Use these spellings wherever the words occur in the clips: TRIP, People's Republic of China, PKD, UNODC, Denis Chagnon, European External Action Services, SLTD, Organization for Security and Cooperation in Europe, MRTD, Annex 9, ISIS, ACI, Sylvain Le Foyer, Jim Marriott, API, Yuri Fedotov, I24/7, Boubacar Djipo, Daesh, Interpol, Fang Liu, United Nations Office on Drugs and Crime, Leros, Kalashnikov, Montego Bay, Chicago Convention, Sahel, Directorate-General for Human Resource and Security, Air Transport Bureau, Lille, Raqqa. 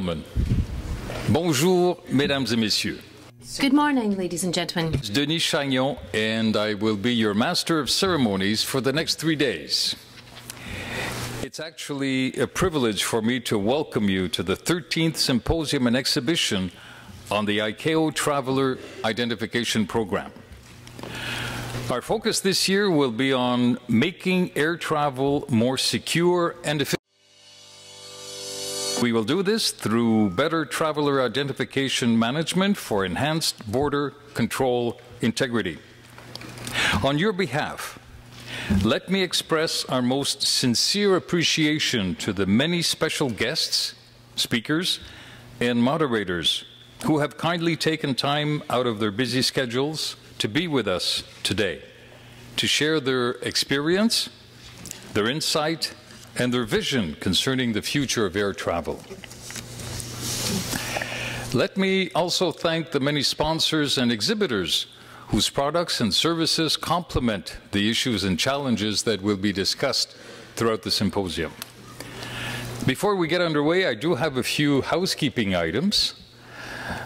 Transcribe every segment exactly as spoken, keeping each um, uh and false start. gentlemen. Bonjour, mesdames et messieurs. Good morning, ladies and gentlemen. It's Denis Chagnon, and I will be your master of ceremonies for the next three days. It's actually a privilege for me to welcome you to the thirteenth Symposium and Exhibition on the I C A O Traveler Identification Program. Our focus this year will be on making air travel more secure and efficient. We will do this through better traveler identification management for enhanced border control integrity. On your behalf, let me express our most sincere appreciation to the many special guests, speakers, and moderators who have kindly taken time out of their busy schedules to be with us today, to share their experience, their insight, and their vision concerning the future of air travel. Let me also thank the many sponsors and exhibitors whose products and services complement the issues and challenges that will be discussed throughout the symposium. Before we get underway, I do have a few housekeeping items.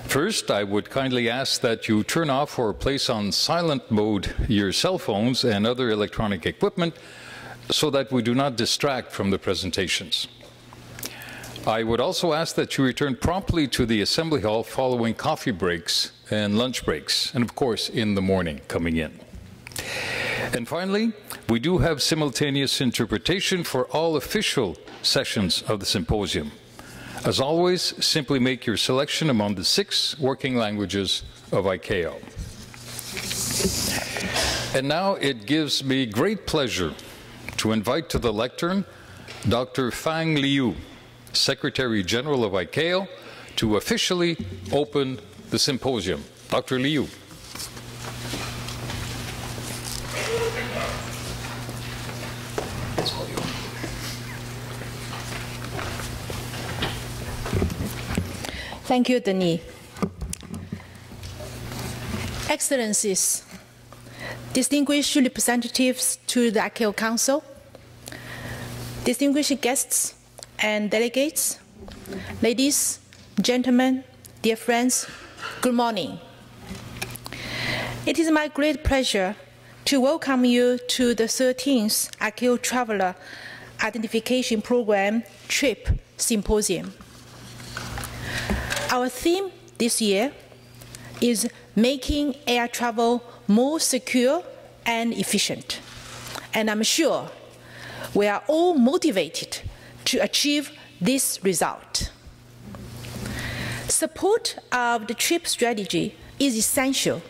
First, I would kindly ask that you turn off or place on silent mode your cell phones and other electronic equipment so that we do not distract from the presentations. I would also ask that you return promptly to the assembly hall following coffee breaks and lunch breaks, and of course in the morning coming in. And finally, we do have simultaneous interpretation for all official sessions of the symposium. As always, simply make your selection among the six working languages of I C A O. And now it gives me great pleasure to invite to the lectern Doctor Fang Liu, Secretary General of I C A O, to officially open the symposium. Doctor Liu. Thank you, Denis. Excellencies, distinguished representatives to the I C A O Council, distinguished guests and delegates, ladies, gentlemen, dear friends, good morning. It is my great pleasure to welcome you to the thirteenth I C A O Traveler Identification Program TRIP Symposium. Our theme this year is making air travel more secure and efficient, and I'm sure we are all motivated to achieve this result. Support of the TRIP strategy is essential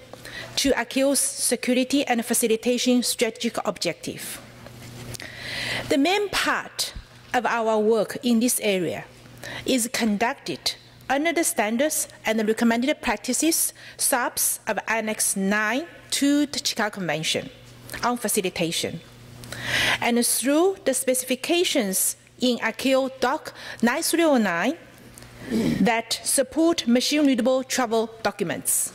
to I C A O's security and facilitation strategic objective. The main part of our work in this area is conducted under the standards and the recommended practices subs of Annex nine to the Chicago Convention on facilitation, and through the specifications in I C A O D O C nine three oh nine that support machine-readable travel documents.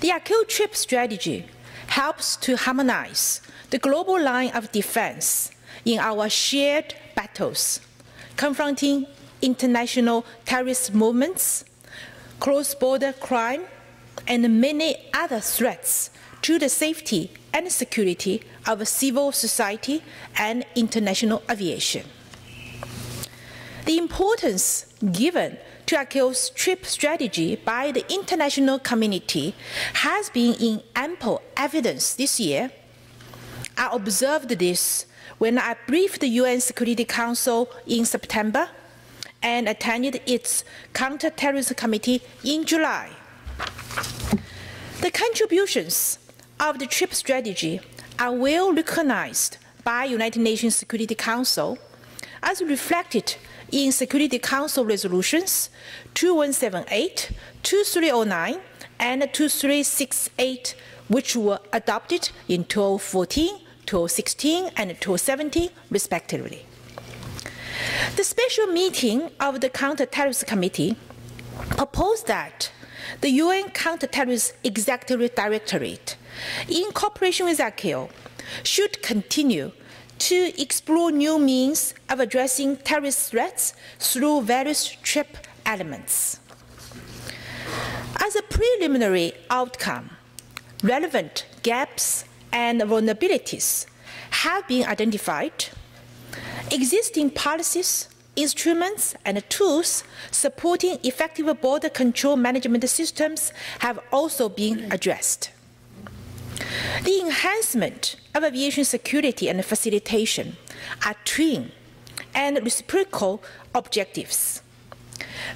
The I C A O TRIP strategy helps to harmonize the global line of defense in our shared battles, confronting international terrorist movements, cross-border crime, and many other threats to the safety and security of civil society and international aviation. The importance given to I C A O's TRIP strategy by the international community has been in ample evidence this year. I observed this when I briefed the U N Security Council in September and attended its Counter-Terrorism Committee in July. The contributions of the TRIP strategy are well recognized by United Nations Security Council, as reflected in Security Council resolutions two one seven eight, two three oh nine, and two three six eight, which were adopted in two thousand fourteen, two thousand sixteen, and two thousand seventeen, respectively. The special meeting of the Counter-Terrorism Committee proposed that the U N Counter-Terrorism Executive Directorate, in cooperation with I C A O, should continue to explore new means of addressing terrorist threats through various TRIP elements. As a preliminary outcome, relevant gaps and vulnerabilities have been identified. Existing policies, instruments, and tools supporting effective border control management systems have also been addressed. The enhancement of aviation security and facilitation are twin and reciprocal objectives.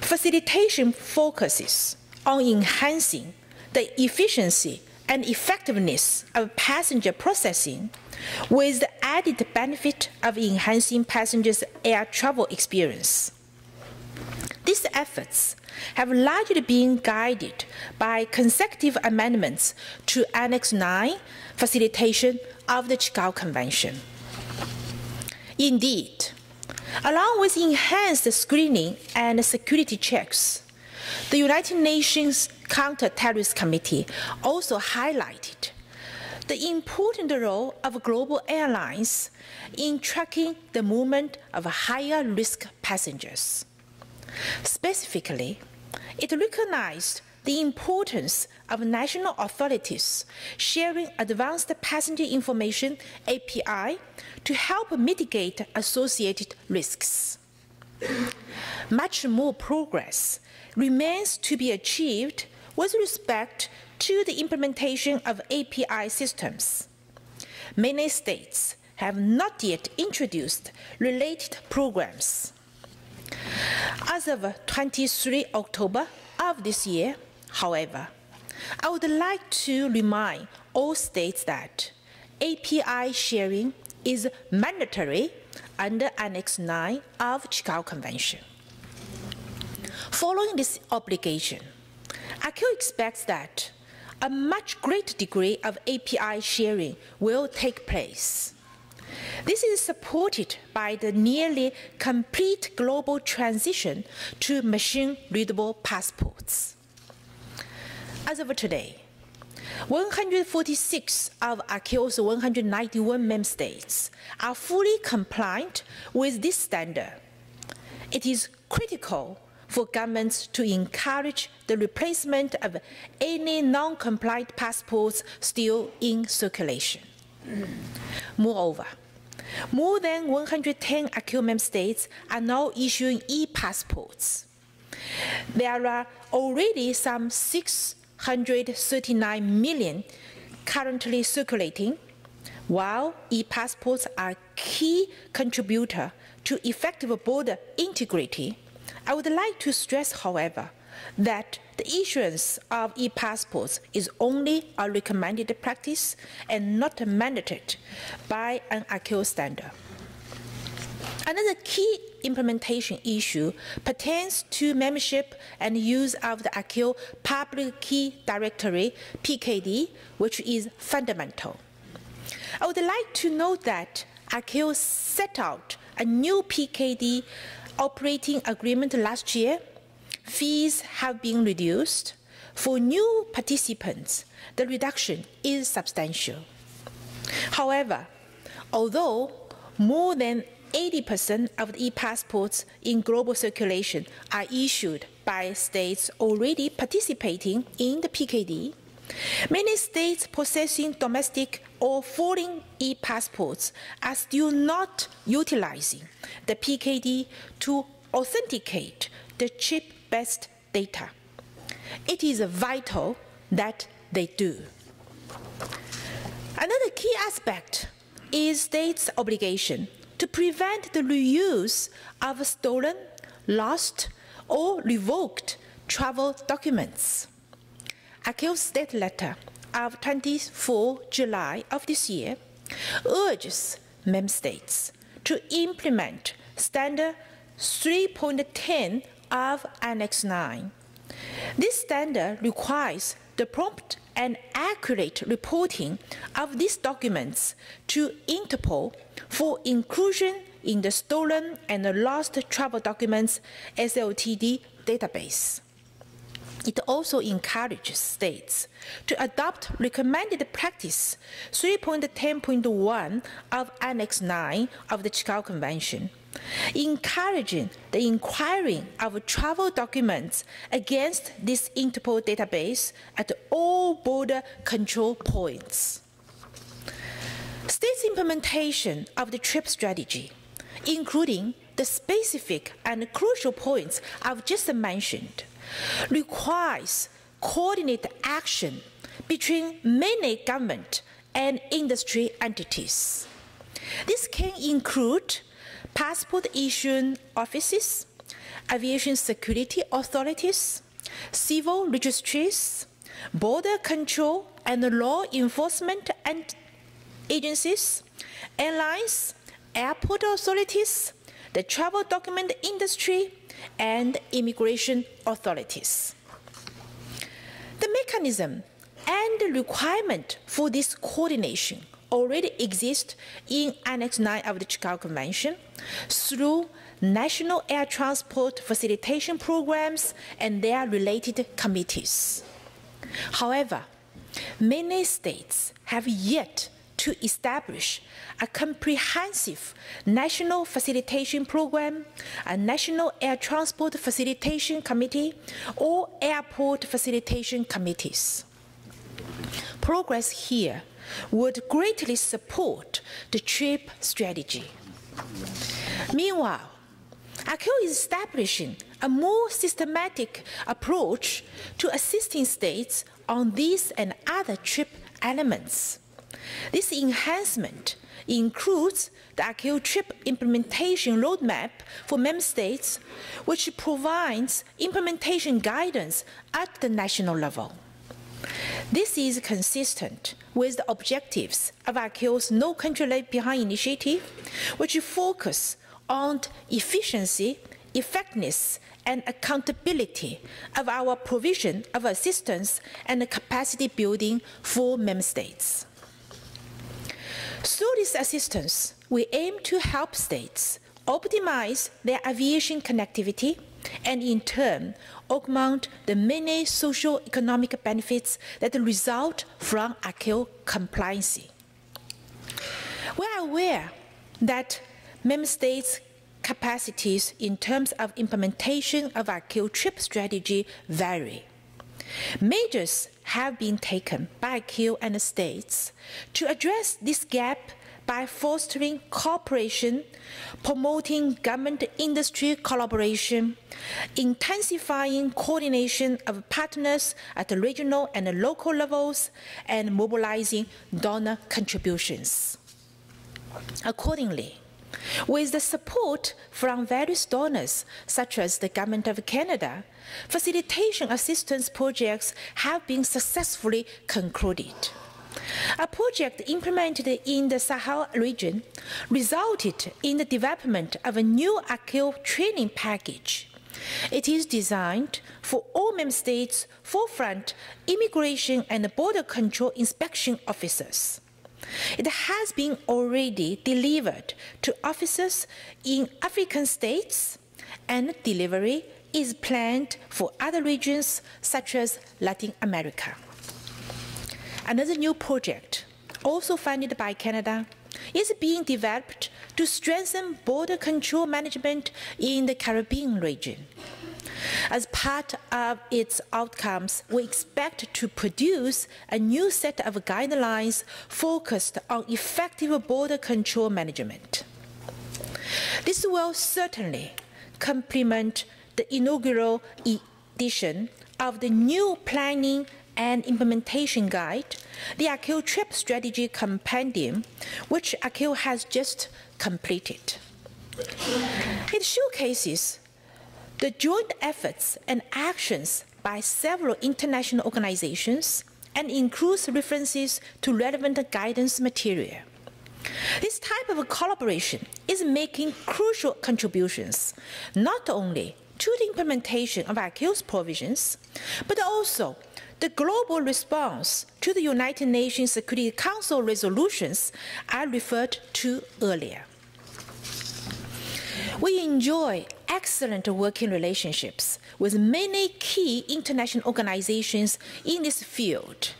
Facilitation focuses on enhancing the efficiency and effectiveness of passenger processing, with the added benefit of enhancing passengers' air travel experience. These efforts have largely been guided by consecutive amendments to Annex nine, facilitation of the Chicago Convention. Indeed, along with enhanced screening and security checks, the United Nations Counter-Terrorist Committee also highlighted the important role of global airlines in tracking the movement of higher-risk passengers. Specifically, it recognized the importance of national authorities sharing advanced passenger information A P I to help mitigate associated risks. Much more progress remains to be achieved with respect to the implementation of A P I systems. Many states have not yet introduced related programs. As of the twenty-third of October of this year, however, I would like to remind all states that A P I sharing is mandatory under Annex nine of the Chicago Convention. Following this obligation, I C A O expects that a much greater degree of A P I sharing will take place. This is supported by the nearly complete global transition to machine-readable passports. As of today, one hundred forty-six of I C A O's one hundred ninety-one member states are fully compliant with this standard. It is critical for governments to encourage the replacement of any non-compliant passports still in circulation. Moreover, more than one hundred ten I C A O member states are now issuing e-passports. There are already some six hundred thirty-nine million currently circulating, while e-passports are a key contributor to effective border integrity. I would like to stress, however, that the issuance of e-passports is only a recommended practice and not mandated by an I C A O standard. Another key implementation issue pertains to membership and use of the I C A O Public Key Directory, P K D, which is fundamental. I would like to note that I C A O set out a new P K D operating agreement last year. Fees have been reduced. For new participants, the reduction is substantial. However, although more than eighty percent of the e-passports in global circulation are issued by states already participating in the P K D, many states possessing domestic or foreign e-passports are still not utilizing the P K D to authenticate the chip-based data. It is vital that they do. Another key aspect is states' obligation to prevent the reuse of stolen, lost, or revoked travel documents. I C A O State Letter of the twenty-fourth of July of this year urges member states to implement Standard three point ten of Annex nine. This standard requires the prompt and accurate reporting of these documents to Interpol for inclusion in the Stolen and Lost Travel Documents S L T D database. It also encourages states to adopt recommended practice three point ten point one of Annex nine of the Chicago Convention, encouraging the inquiry of travel documents against this Interpol database at all border control points. States' implementation of the TRIP strategy, including the specific and crucial points I've just mentioned, requires coordinated action between many government and industry entities. This can include passport issuing offices, aviation security authorities, civil registries, border control and law enforcement agencies, airlines, airport authorities, the travel document industry, and immigration authorities. The mechanism and the requirement for this coordination already exist in Annex nine of the Chicago Convention through national air transport facilitation programs and their related committees. However, many states have yet to establish a comprehensive national facilitation program, a national air transport facilitation committee, or airport facilitation committees. Progress here would greatly support the TRIP strategy. Meanwhile, I C A O is establishing a more systematic approach to assisting states on these and other TRIP elements. This enhancement includes the I C A O TRIP implementation roadmap for member states, which provides implementation guidance at the national level. This is consistent with the objectives of I C A O's No Country Left Behind initiative, which focus on efficiency, effectiveness, and accountability of our provision of assistance and capacity building for member states. Through this assistance, we aim to help states optimize their aviation connectivity and, in turn, augment the many socio-economic benefits that result from I C A O compliance. We are aware that member states' capacities in terms of implementation of I C A O TRIP strategy vary. Measures have been taken by I C A O and the states to address this gap by fostering cooperation, promoting government-industry collaboration, intensifying coordination of partners at the regional and the local levels, and mobilizing donor contributions. Accordingly, with the support from various donors, such as the Government of Canada, facilitation assistance projects have been successfully concluded. A project implemented in the Sahel region resulted in the development of a new I C A O training package. It is designed for all member states' forefront immigration and border control inspection officers. It has been already delivered to officers in African states, and delivery is planned for other regions such as Latin America. Another new project, also funded by Canada, is being developed to strengthen border control management in the Caribbean region. As part of its outcomes, we expect to produce a new set of guidelines focused on effective border control management. This will certainly complement the inaugural edition of the new Planning and Implementation Guide, the I C A O TRIP Strategy Compendium, which I C A O has just completed. It showcases the joint efforts and actions by several international organizations and includes references to relevant guidance material. This type of collaboration is making crucial contributions, not only to the implementation of I C A O's provisions, but also the global response to the United Nations Security Council resolutions I referred to earlier. We enjoy excellent working relationships with many key international organizations in this field,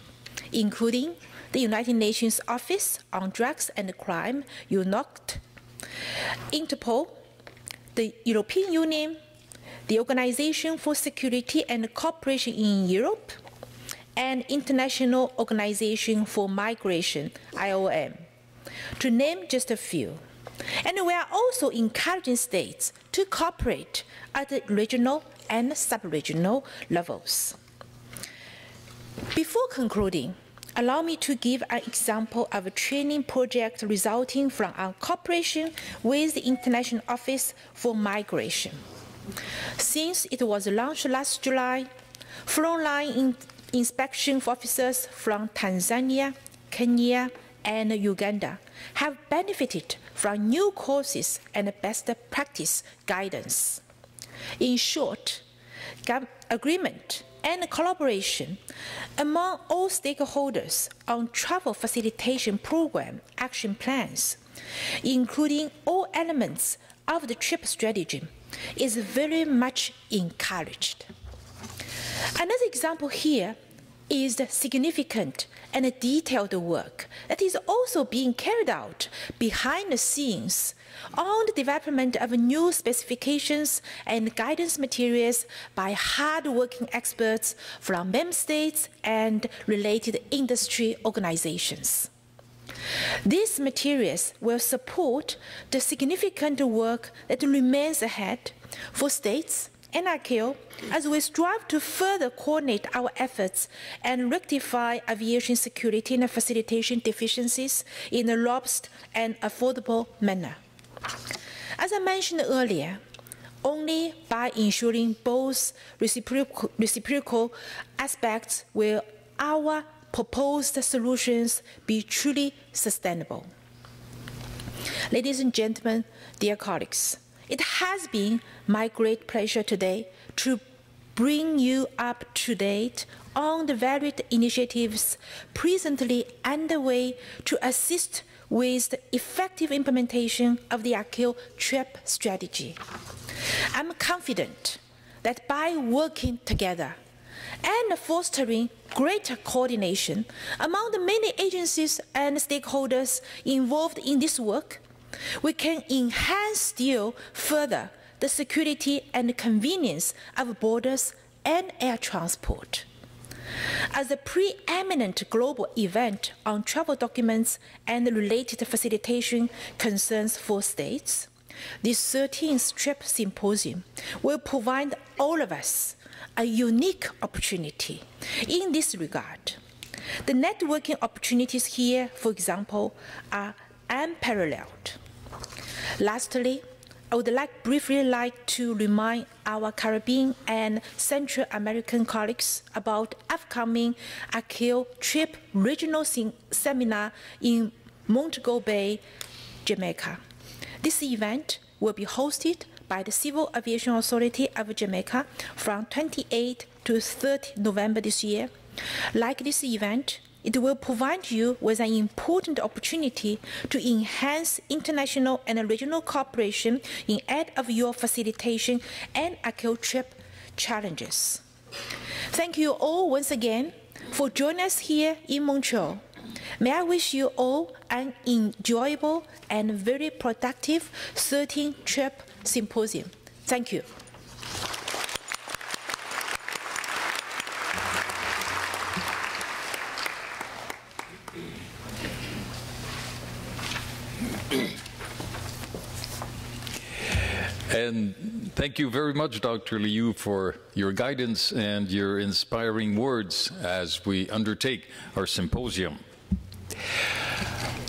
including the United Nations Office on Drugs and Crime, U N O D C, Interpol, the European Union, the Organization for Security and Cooperation in Europe, and International Organization for Migration, I O M, to name just a few. And we are also encouraging states to cooperate at the regional and sub-regional levels. Before concluding, allow me to give an example of a training project resulting from our cooperation with the International Office for Migration. Since it was launched last July, frontline in inspection officers from Tanzania, Kenya, and Uganda have benefited from new courses and best practice guidance. In short, agreement and collaboration among all stakeholders on travel facilitation program action plans, including all elements of the TRIP strategy, is very much encouraged. Another example here is the significant and detailed work that is also being carried out behind the scenes on the development of new specifications and guidance materials by hard-working experts from member states and related industry organizations. These materials will support the significant work that remains ahead for states and I C A O as we strive to further coordinate our efforts and rectify aviation security and facilitation deficiencies in a robust and affordable manner. As I mentioned earlier, only by ensuring both reciprocal, reciprocal aspects will our proposed solutions be truly sustainable. Ladies and gentlemen, dear colleagues, it has been my great pleasure today to bring you up to date on the varied initiatives presently underway to assist with the effective implementation of the I C A O TRIP strategy. I'm confident that by working together and fostering greater coordination among the many agencies and stakeholders involved in this work, we can enhance still further the security and convenience of borders and air transport. As a preeminent global event on travel documents and related facilitation concerns for states, this thirteenth TRIP Symposium will provide all of us a unique opportunity in this regard. The networking opportunities here, for example, are unparalleled. Lastly, I would like briefly like to remind our Caribbean and Central American colleagues about upcoming I C A O TRIP regional seminar in Montego Bay, Jamaica. This event will be hosted by the Civil Aviation Authority of Jamaica from twenty-eighth to thirtieth November this year. Like this event, it will provide you with an important opportunity to enhance international and regional cooperation in aid of your facilitation and I C A O TRIP challenges. Thank you all once again for joining us here in Montreal. May I wish you all an enjoyable and very productive thirteenth TRIP Symposium. Thank you. And thank you very much, Doctor Liu, for your guidance and your inspiring words as we undertake our symposium.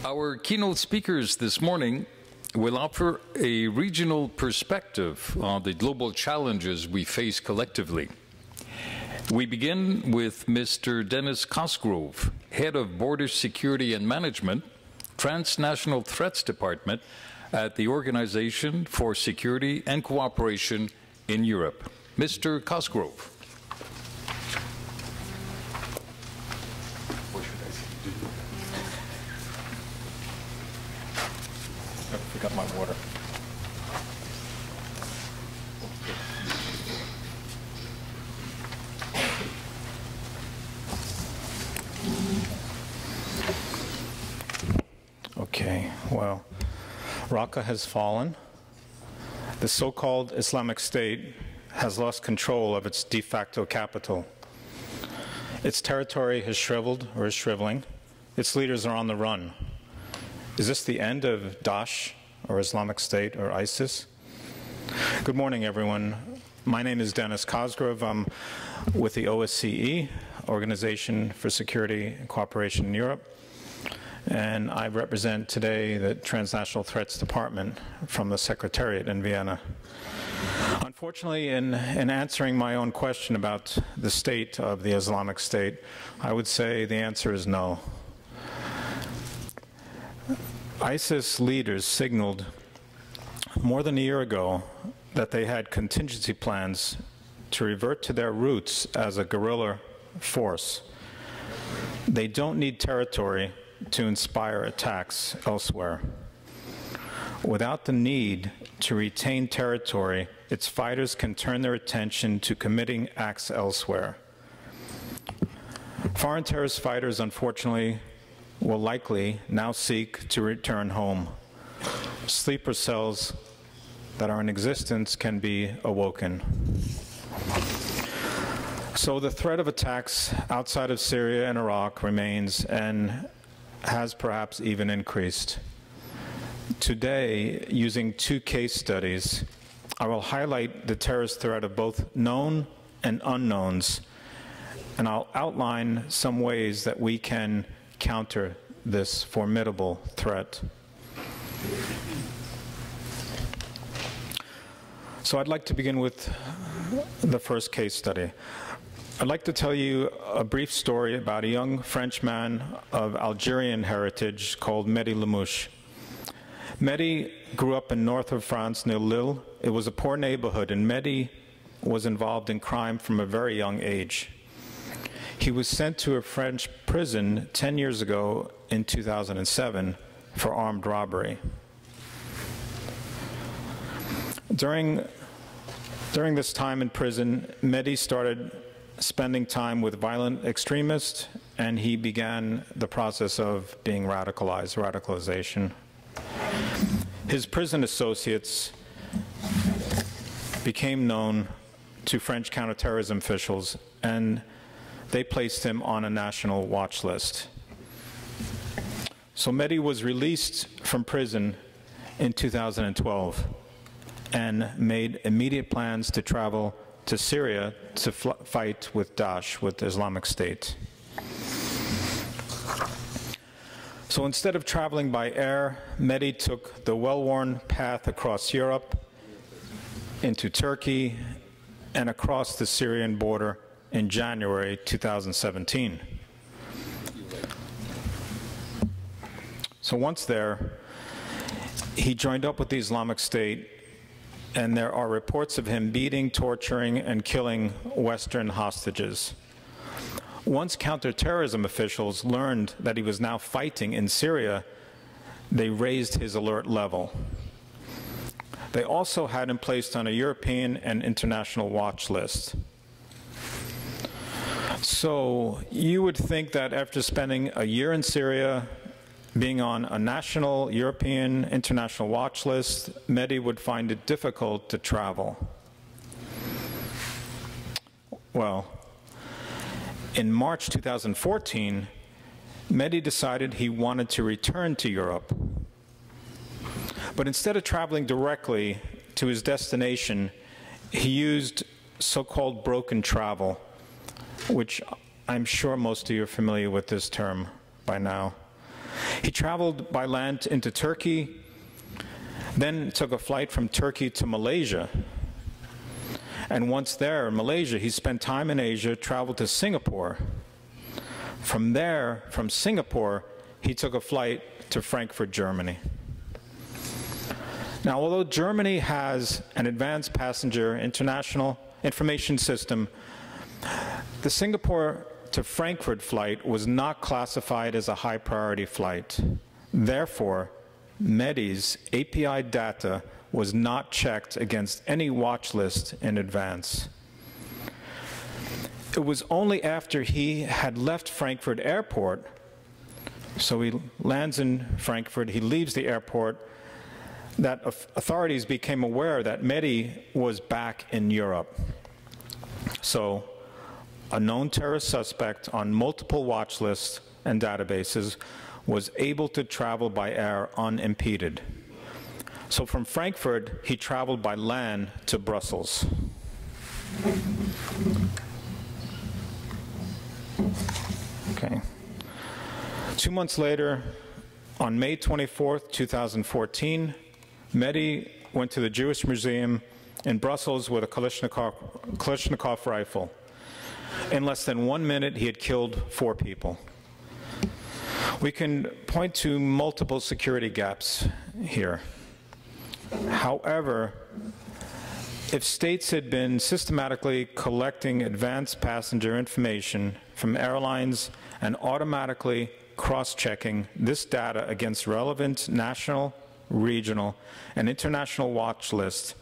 Our keynote speakers this morning will offer a regional perspective on the global challenges we face collectively. We begin with Mister Denis Cosgrove, Head of Border Security and Management, Transnational Threats Department, at the Organization for Security and Cooperation in Europe. Mister Cosgrove. What should I do? I forgot my water. well, Raqqa has fallen. The so-called Islamic State has lost control of its de facto capital. Its territory has shriveled or is shriveling. Its leaders are on the run. Is this the end of Daesh or Islamic State or ISIS? Good morning, everyone. My name is Denis Cosgrove. I'm with the O S C E, Organization for Security and Cooperation in Europe, and I represent today the Transnational Threats Department from the Secretariat in Vienna. Unfortunately, in, in answering my own question about the state of the Islamic State, I would say the answer is no. ISIS leaders signaled more than a year ago that they had contingency plans to revert to their roots as a guerrilla force. They don't need territory to inspire attacks elsewhere. Without the need to retain territory, its fighters can turn their attention to committing acts elsewhere. Foreign terrorist fighters, unfortunately, will likely now seek to return home. Sleeper cells that are in existence can be awoken. So the threat of attacks outside of Syria and Iraq remains and has perhaps even increased. Today, using two case studies, I will highlight the terrorist threat of both known and unknowns, and I'll outline some ways that we can counter this formidable threat. So I'd like to begin with the first case study. I'd like to tell you a brief story about a young Frenchman of Algerian heritage called Mehdi Nemmouche. Mehdi grew up in north of France near Lille. It was a poor neighborhood, and Mehdi was involved in crime from a very young age. He was sent to a French prison ten years ago in two thousand seven for armed robbery. During During this time in prison, Mehdi started spending time with violent extremists, and he began the process of being radicalized, radicalization. His prison associates became known to French counterterrorism officials, and they placed him on a national watch list. So Mehdi was released from prison in two thousand twelve. And made immediate plans to travel to Syria to fight with Daesh, with Islamic State. So instead of traveling by air, Mehdi took the well-worn path across Europe, into Turkey, and across the Syrian border in January two thousand seventeen. So once there, he joined up with the Islamic State, and there are reports of him beating, torturing, and killing Western hostages. Once counterterrorism officials learned that he was now fighting in Syria, they raised his alert level. They also had him placed on a European and international watch list. So you would think that after spending a year in Syria, being on a national, European, international watch list, Mehdi would find it difficult to travel. Well, in March two thousand fourteen, Mehdi decided he wanted to return to Europe. But instead of traveling directly to his destination, he used so-called broken travel, which I'm sure most of you are familiar with this term by now. He traveled by land into Turkey, then took a flight from Turkey to Malaysia. And once there in Malaysia, he spent time in Asia, traveled to Singapore. From there, from Singapore, he took a flight to Frankfurt, Germany. Now, although Germany has an advanced passenger international information system, the Singapore to Frankfurt flight was not classified as a high priority flight. Therefore, Mehdi's A P I data was not checked against any watch list in advance. It was only after he had left Frankfurt Airport So he lands in Frankfurt, he leaves the airport, that authorities became aware that Mehdi was back in Europe. So a known terrorist suspect on multiple watch lists and databases was able to travel by air unimpeded. So from Frankfurt, he traveled by land to Brussels. Okay. Two months later, on May twenty-fourth, two thousand fourteen, Mehdi went to the Jewish Museum in Brussels with a Kalashnikov, Kalashnikov rifle. In less than one minute, he had killed four people. We can point to multiple security gaps here. However, if states had been systematically collecting advanced passenger information from airlines and automatically cross-checking this data against relevant national, regional, and international watch lists,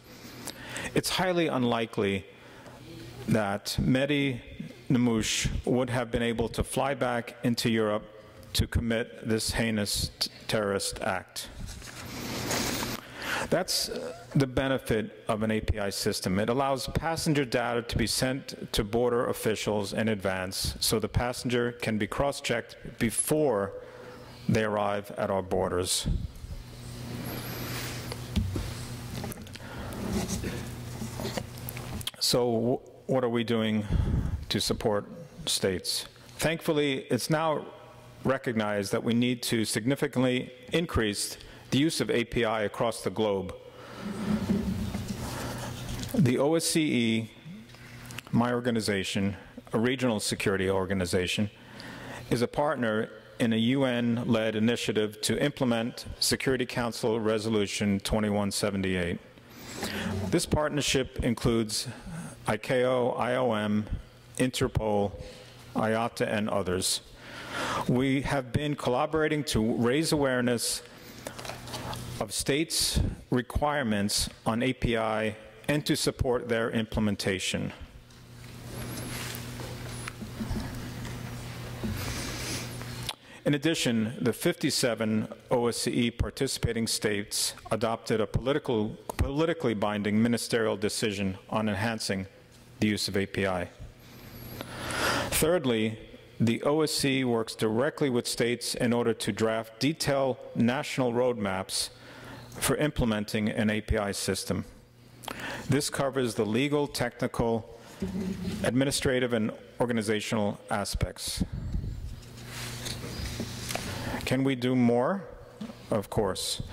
it's highly unlikely that Mehdi Nemmouche would have been able to fly back into Europe to commit this heinous terrorist act. That's the benefit of an A P I system. It allows passenger data to be sent to border officials in advance so the passenger can be cross-checked before they arrive at our borders. So what are we doing to support states? Thankfully, it's now recognized that we need to significantly increase the use of A P I across the globe. The O S C E, my organization, a regional security organization, is a partner in a U N-led initiative to implement Security Council Resolution twenty-one seventy-eight. This partnership includes I C A O, I O M, Interpol, I A T A, and others. We have been collaborating to raise awareness of states' requirements on A P I and to support their implementation. In addition, the fifty-seven O S C E participating states adopted a political, politically binding ministerial decision on enhancing the use of A P I. Thirdly, the O S C E works directly with states in order to draft detailed national roadmaps for implementing an A P I system. This covers the legal, technical, administrative, and organizational aspects. Can we do more? Of course.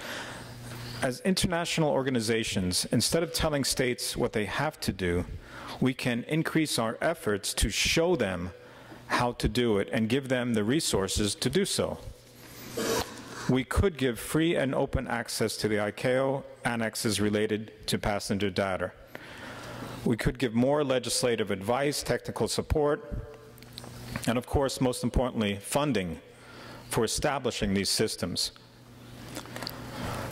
As international organizations, instead of telling states what they have to do, we can increase our efforts to show them how to do it and give them the resources to do so. We could give free and open access to the I C A O annexes related to passenger data. We could give more legislative advice, technical support, and of course, most importantly, funding for establishing these systems.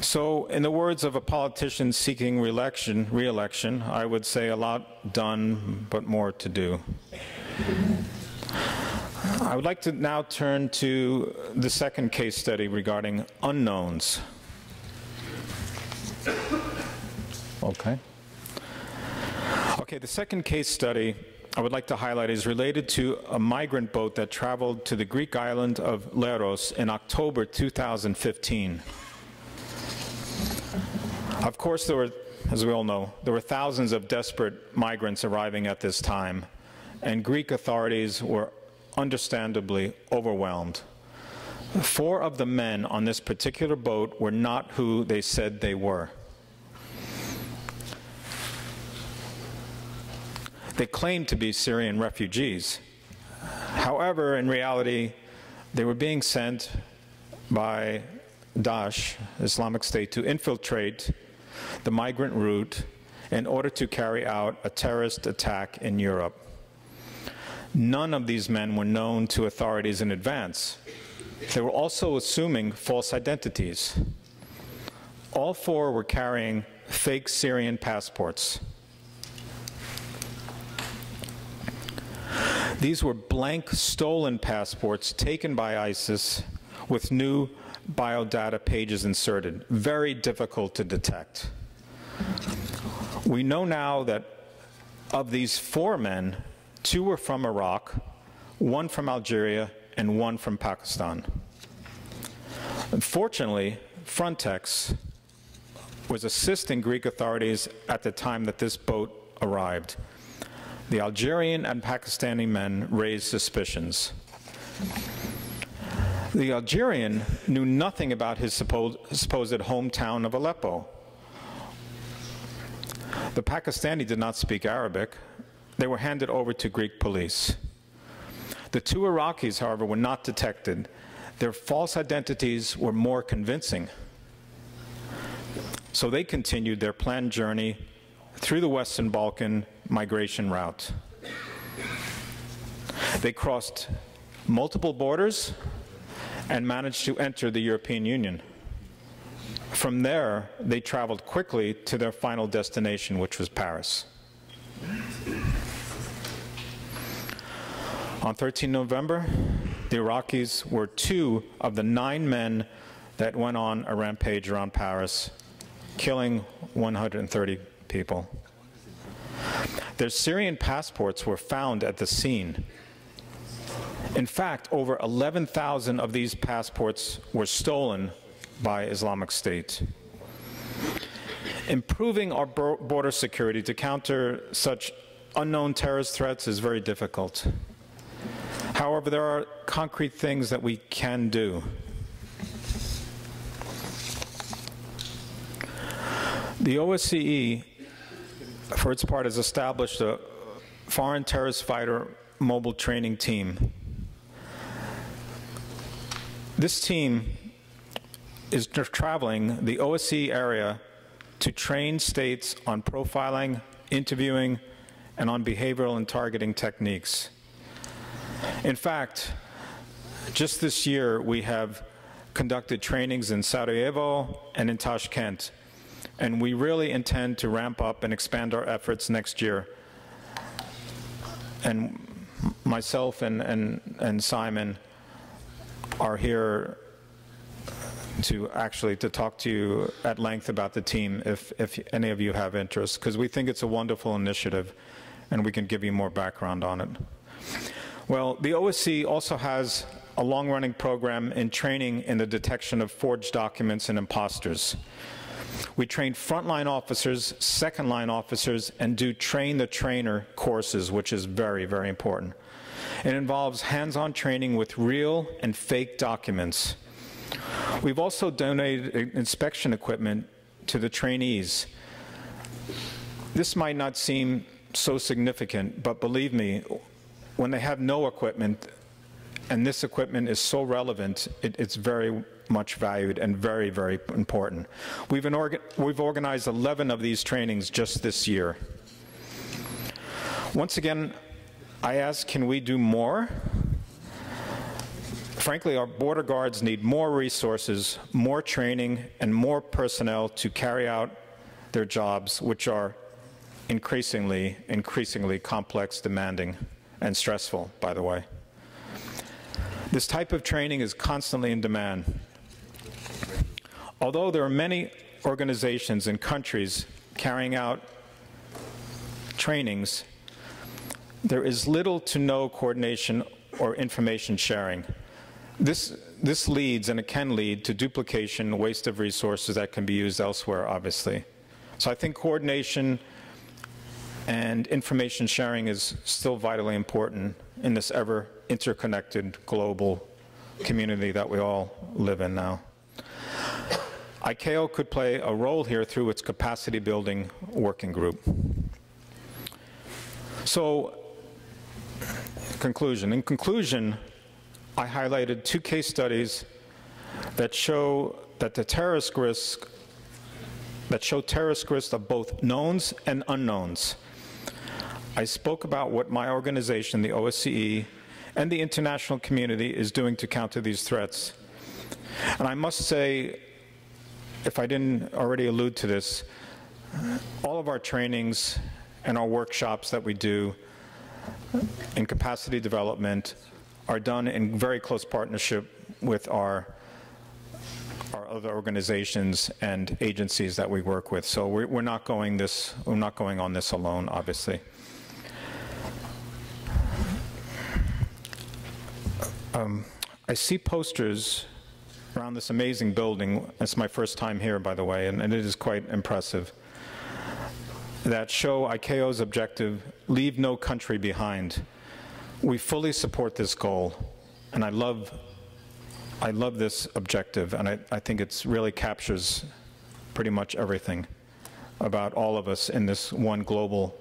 So, in the words of a politician seeking re-election, re-election, I would say a lot done, but more to do. I would like to now turn to the second case study regarding unknowns. Okay. Okay, the second case study I would like to highlight is related to a migrant boat that traveled to the Greek island of Leros in October two thousand fifteen. Of course, there were, as we all know, there were thousands of desperate migrants arriving at this time, and Greek authorities were understandably overwhelmed. Four of the men on this particular boat were not who they said they were. They claimed to be Syrian refugees. However, in reality, they were being sent by Daesh, Islamic State, to infiltrate the migrant route in order to carry out a terrorist attack in Europe. None of these men were known to authorities in advance. They were also assuming false identities. All four were carrying fake Syrian passports. These were blank, stolen passports taken by ISIS with new biodata pages inserted, very difficult to detect. We know now that of these four men, two were from Iraq, one from Algeria, and one from Pakistan. Unfortunately, Frontex was assisting Greek authorities at the time that this boat arrived. The Algerian and Pakistani men raised suspicions. The Algerian knew nothing about his supposed hometown of Aleppo. The Pakistani did not speak Arabic. They were handed over to Greek police. The two Iraqis, however, were not detected. Their false identities were more convincing. So they continued their planned journey through the Western Balkan migration route. They crossed multiple borders and managed to enter the European Union. From there, they traveled quickly to their final destination, which was Paris. On thirteenth of November, the Iraqis were two of the nine men that went on a rampage around Paris, killing one hundred thirty people. Their Syrian passports were found at the scene. In fact, over eleven thousand of these passports were stolen by Islamic State. Improving our border security to counter such unknown terrorist threats is very difficult. However, there are concrete things that we can do. The O S C E, for its part, has established a foreign terrorist fighter mobile training team. This team is traveling the O S C E area to train states on profiling, interviewing, and on behavioral and targeting techniques. In fact, just this year we have conducted trainings in Sarajevo and in Tashkent, and we really intend to ramp up and expand our efforts next year. And myself and, and, and Simon are here to actually to talk to you at length about the team if, if any of you have interest, because we think it's a wonderful initiative and we can give you more background on it. Well, the O S C E also has a long-running program in training in the detection of forged documents and imposters. We train frontline officers, second-line officers, and do train-the-trainer courses, which is very, very important. It involves hands-on training with real and fake documents. We've also donated inspection equipment to the trainees. This might not seem so significant, but believe me, when they have no equipment, and this equipment is so relevant, it, it's very much valued and very, very important. We've, an orga we've organized eleven of these trainings just this year. Once again, I ask, can we do more? Frankly, our border guards need more resources, more training, and more personnel to carry out their jobs, which are increasingly, increasingly complex, demanding, and stressful, by the way. This type of training is constantly in demand. Although there are many organizations and countries carrying out trainings, there is little to no coordination or information sharing. This, this leads, and it can lead, to duplication, waste of resources that can be used elsewhere, obviously. So I think coordination and information sharing is still vitally important in this ever interconnected global community that we all live in now. I C A O could play a role here through its capacity building working group. So, conclusion. In conclusion, I highlighted two case studies that show that the terrorist risk, that show terrorist risk of both knowns and unknowns. I spoke about what my organization, the O S C E, and the international community is doing to counter these threats. And I must say, if I didn't already allude to this, all of our trainings and our workshops that we do in capacity development are done in very close partnership with our our other organizations and agencies that we work with. So we're, we're not going this, we're not going on this alone, obviously. Um, I see posters around this amazing building. It's my first time here, by the way, and, and it is quite impressive. That show I C A O's objective, leave no country behind. We fully support this goal, and I love, I love this objective, and I, I think it really captures pretty much everything about all of us in this one global,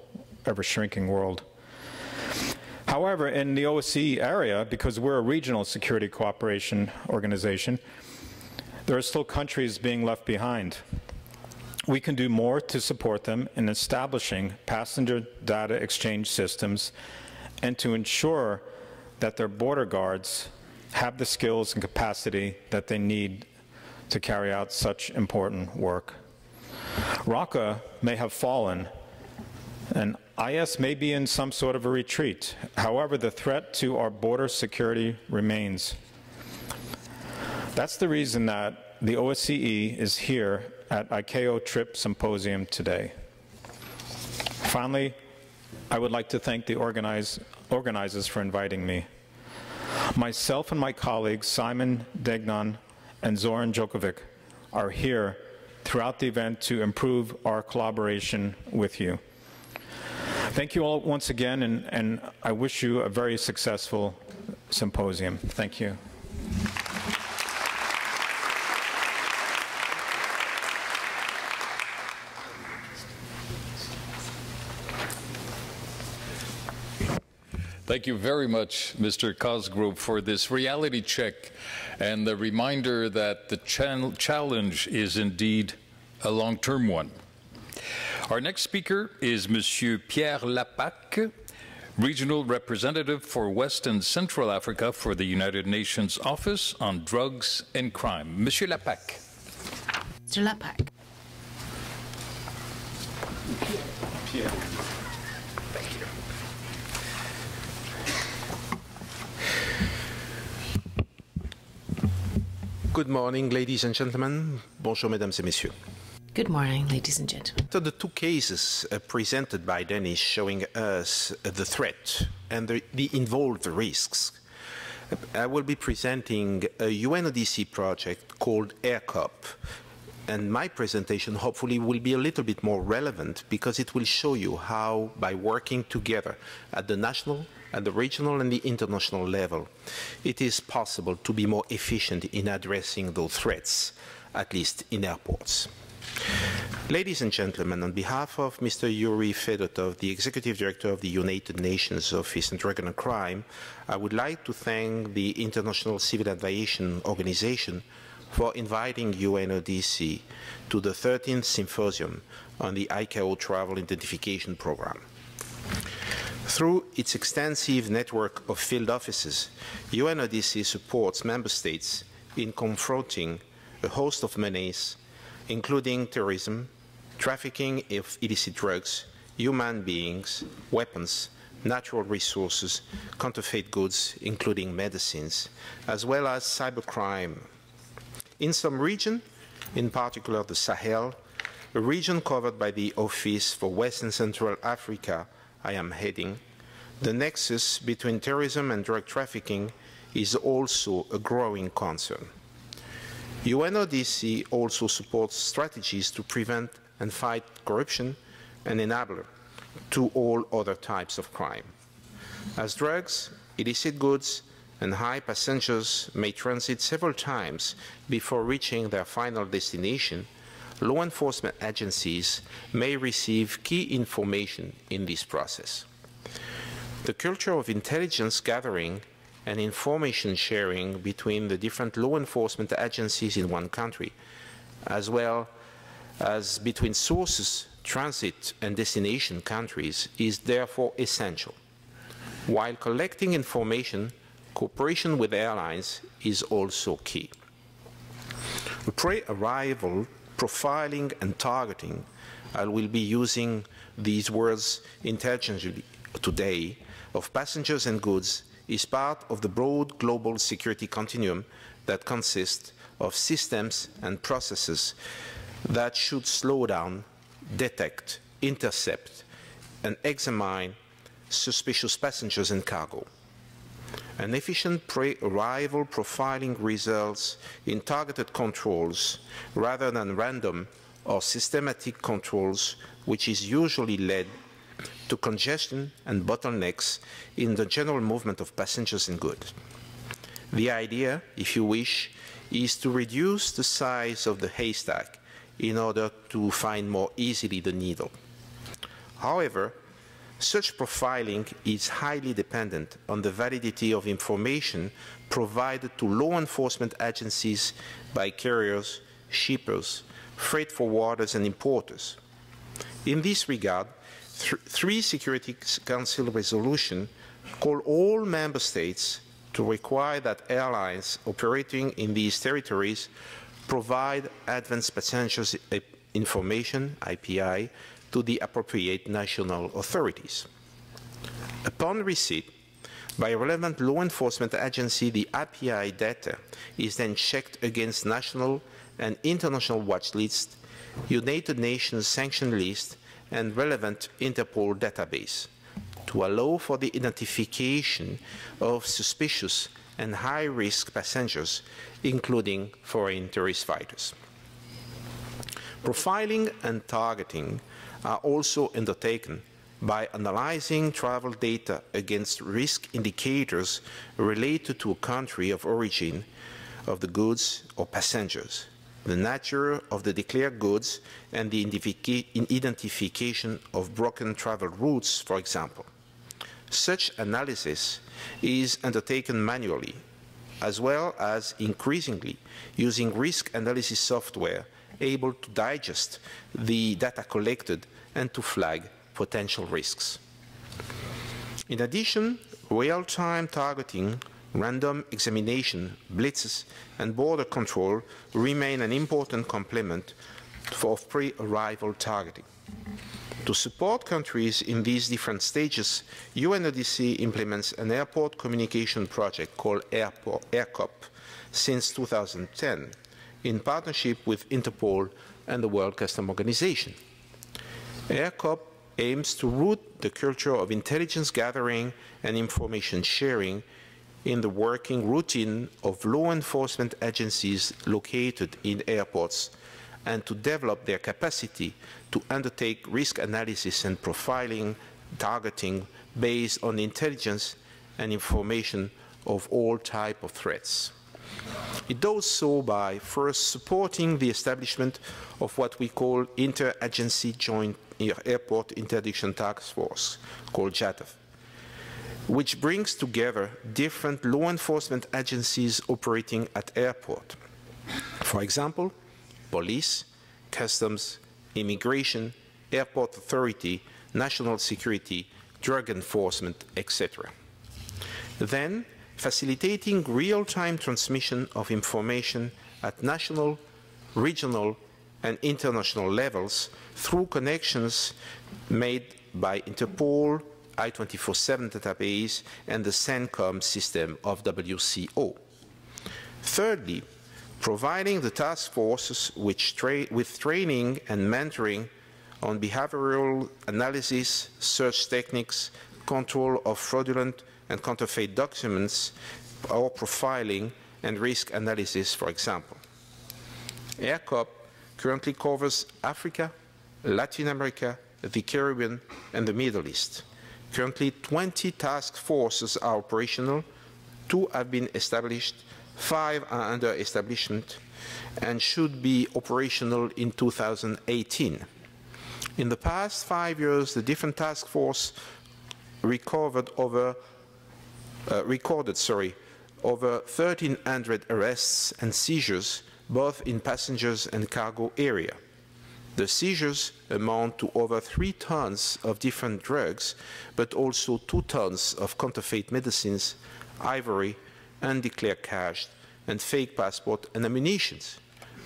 ever-shrinking world. However, in the O S C E area, because we're a regional security cooperation organization, there are still countries being left behind. We can do more to support them in establishing passenger data exchange systems and to ensure that their border guards have the skills and capacity that they need to carry out such important work. Raqqa may have fallen, and I S may be in some sort of a retreat. However, the threat to our border security remains. That's the reason that the O S C E is here at I C A O TRIP Symposium today. Finally, I would like to thank the organize, organizers for inviting me. Myself and my colleagues, Simon Degnan and Zoran Djokovic, are here throughout the event to improve our collaboration with you. Thank you all once again, and, and I wish you a very successful symposium. Thank you. Thank you very much, Mister Cosgrove, for this reality check and the reminder that the challenge is indeed a long-term one. Our next speaker is Monsieur Pierre Lapaque, Regional Representative for West and Central Africa for the United Nations Office on Drugs and Crime. Monsieur Lapaque. Mister Lapaque. Pierre. Thank you. Good morning, ladies and gentlemen. Bonjour, mesdames et messieurs. Good morning, ladies and gentlemen. So the two cases uh, presented by Denis showing us uh, the threat and the, the involved risks, I will be presenting a U N O D C project called AirCOP. And my presentation hopefully will be a little bit more relevant because it will show you how, by working together at the national, at the regional and the international level, it is possible to be more efficient in addressing those threats, at least in airports. Ladies and gentlemen, on behalf of Mister Yuri Fedotov, the Executive Director of the United Nations Office on Drugs and Crime, I would like to thank the International Civil Aviation Organization for inviting U N O D C to the thirteenth Symposium on the I C A O Travel Identification Program. Through its extensive network of field offices, U N O D C supports member states in confronting a host of menaces, including terrorism, trafficking of illicit drugs, human beings, weapons, natural resources, counterfeit goods, including medicines, as well as cybercrime. In some region, in particular the Sahel, a region covered by the Office for West and Central Africa I am heading, the nexus between terrorism and drug trafficking is also a growing concern. U N O D C also supports strategies to prevent and fight corruption and enabler to all other types of crime. As drugs, illicit goods, and high passengers may transit several times before reaching their final destination, law enforcement agencies may receive key information in this process. The culture of intelligence gathering and information sharing between the different law enforcement agencies in one country, as well as between sources, transit, and destination countries, is therefore essential. While collecting information, cooperation with airlines is also key. Pre-arrival profiling and targeting, I will be using these words intelligently today, of passengers and goods is part of the broad global security continuum that consists of systems and processes that should slow down, detect, intercept, and examine suspicious passengers and cargo. An efficient pre-arrival profiling results in targeted controls rather than random or systematic controls, which is usually led to congestion and bottlenecks in the general movement of passengers and goods. The idea, if you wish, is to reduce the size of the haystack in order to find more easily the needle. However, such profiling is highly dependent on the validity of information provided to law enforcement agencies by carriers, shippers, freight forwarders, and importers. In this regard, th three Security Council resolutions call all member states to require that airlines operating in these territories provide advanced passengers information, I P I, to the appropriate national authorities. Upon receipt by relevant law enforcement agency, the A P I data is then checked against national and international watch lists, United Nations sanction list, and relevant Interpol database, to allow for the identification of suspicious and high-risk passengers, including foreign terrorist fighters. Profiling and targeting are also undertaken by analyzing travel data against risk indicators related to a country of origin of the goods or passengers, the nature of the declared goods, and the identification of broken travel routes, for example. Such analysis is undertaken manually, as well as increasingly using risk analysis software able to digest the data collected and to flag potential risks. In addition, real-time targeting, random examination, blitzes, and border control remain an important complement for pre-arrival targeting. To support countries in these different stages, U N O D C implements an airport communication project called AirCOP since two thousand ten, in partnership with Interpol and the World Customs Organization. AirCOP aims to root the culture of intelligence gathering and information sharing in the working routine of law enforcement agencies located in airports, and to develop their capacity to undertake risk analysis and profiling, targeting based on intelligence and information of all types of threats. It does so by first supporting the establishment of what we call Interagency Joint Airport Interdiction Task Force, called J A T F, which brings together different law enforcement agencies operating at airport. For example, police, customs, immigration, airport authority, national security, drug enforcement, et cetera. Then, facilitating real-time transmission of information at national, regional, and international levels through connections made by Interpol, I twenty-four seven database, and the SANCOM system of W C O. Thirdly, providing the task forces which tra with training and mentoring on behavioral analysis, search techniques, control of fraudulent and counterfeit documents, or profiling and risk analysis, for example. AirCOP currently covers Africa, Latin America, the Caribbean, and the Middle East. Currently, twenty task forces are operational, two have been established, five are under establishment, and should be operational in two thousand eighteen. In the past five years, the different task force recovered over, uh, recorded sorry, over thirteen hundred arrests and seizures, both in passengers and cargo area. The seizures amount to over three tons of different drugs, but also two tons of counterfeit medicines, ivory, undeclared cash, and fake passport and ammunition.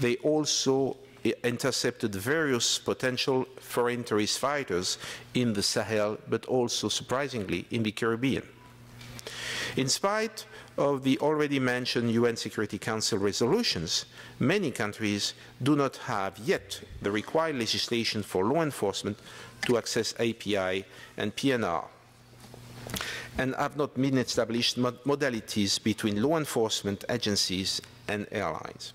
They also intercepted various potential foreign terrorist fighters in the Sahel, but also, surprisingly, in the Caribbean. In spite of the already mentioned U N Security Council resolutions, many countries do not have yet the required legislation for law enforcement to access A P I and P N R, and have not been established mod modalities between law enforcement agencies and airlines.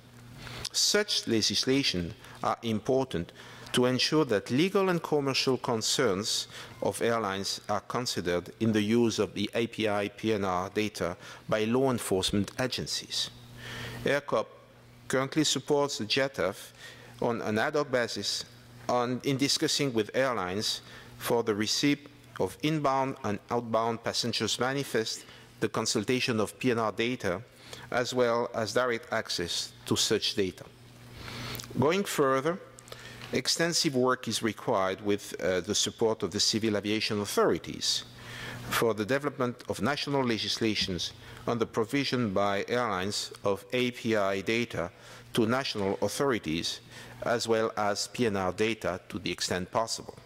Such legislation are important to ensure that legal and commercial concerns of airlines are considered in the use of the A P I P N R data by law enforcement agencies. AirCOP currently supports the J A T F on an ad hoc basis on, in discussing with airlines for the receipt of inbound and outbound passengers manifest, the consultation of P N R data, as well as direct access to such data. Going further, extensive work is required with uh, the support of the civil aviation authorities for the development of national legislations on the provision by airlines of A P I data to national authorities, as well as P N R data to the extent possible.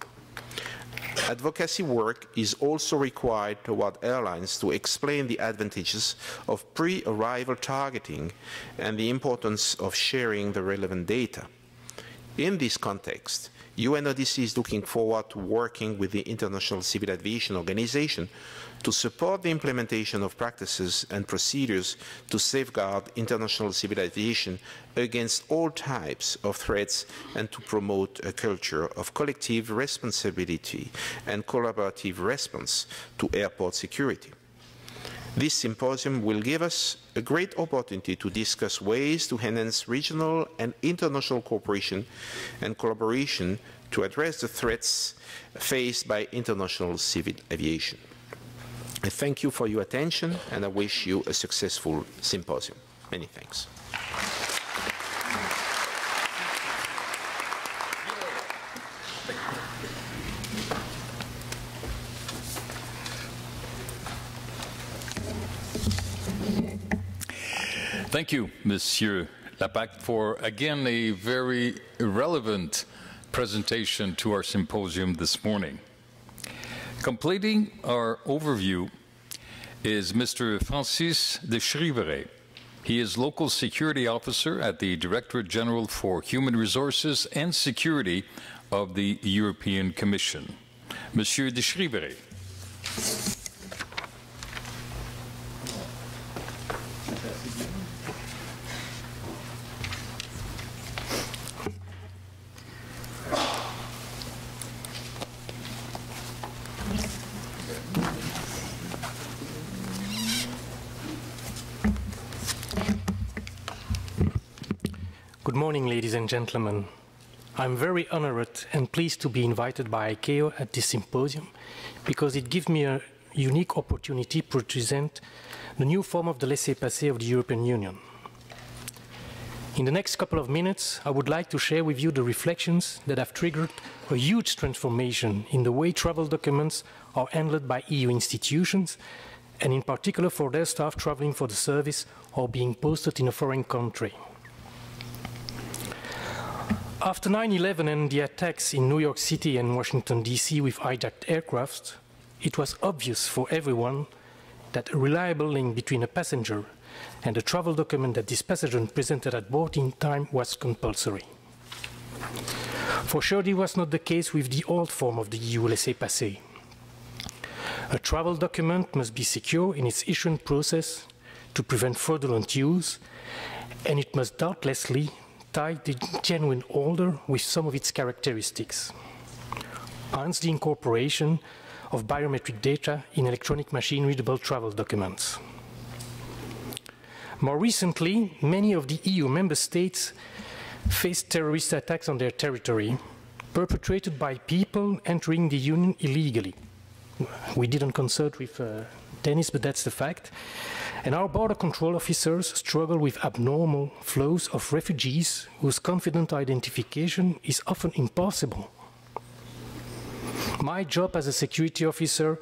Advocacy work is also required toward airlines to explain the advantages of pre-arrival targeting and the importance of sharing the relevant data. In this context, U N O D C is looking forward to working with the International Civil Aviation Organization to support the implementation of practices and procedures to safeguard international civil aviation against all types of threats and to promote a culture of collective responsibility and collaborative response to airport security. This symposium will give us a great opportunity to discuss ways to enhance regional and international cooperation and collaboration to address the threats faced by international civil aviation. I thank you for your attention, and I wish you a successful symposium. Many thanks. Thank you, Monsieur Lapaque, for again a very relevant presentation to our symposium this morning. Completing our overview is Mister Francis Deschrijvere. He is local security officer at the Directorate General for Human Resources and Security of the European Commission. Monsieur Deschrijvere. Good morning, ladies and gentlemen. I'm very honored and pleased to be invited by I C A O at this symposium because it gives me a unique opportunity to present the new form of the laissez-passer of the European Union. In the next couple of minutes, I would like to share with you the reflections that have triggered a huge transformation in the way travel documents are handled by E U institutions, and in particular for their staff traveling for the service or being posted in a foreign country. After nine eleven and the attacks in New York City and Washington, D C with hijacked aircraft, it was obvious for everyone that a reliable link between a passenger and a travel document that this passenger presented at boarding time was compulsory. For sure, this was not the case with the old form of the E U laissez-passer. A travel document must be secure in its issuing process to prevent fraudulent use, and it must doubtlessly tie the genuine order with some of its characteristics. Hence the incorporation of biometric data in electronic machine-readable travel documents. More recently, many of the E U member states faced terrorist attacks on their territory, perpetrated by people entering the Union illegally. We didn't consult with uh, Denis, but that's the fact. And our border control officers struggle with abnormal flows of refugees whose confident identification is often impossible. My job as a security officer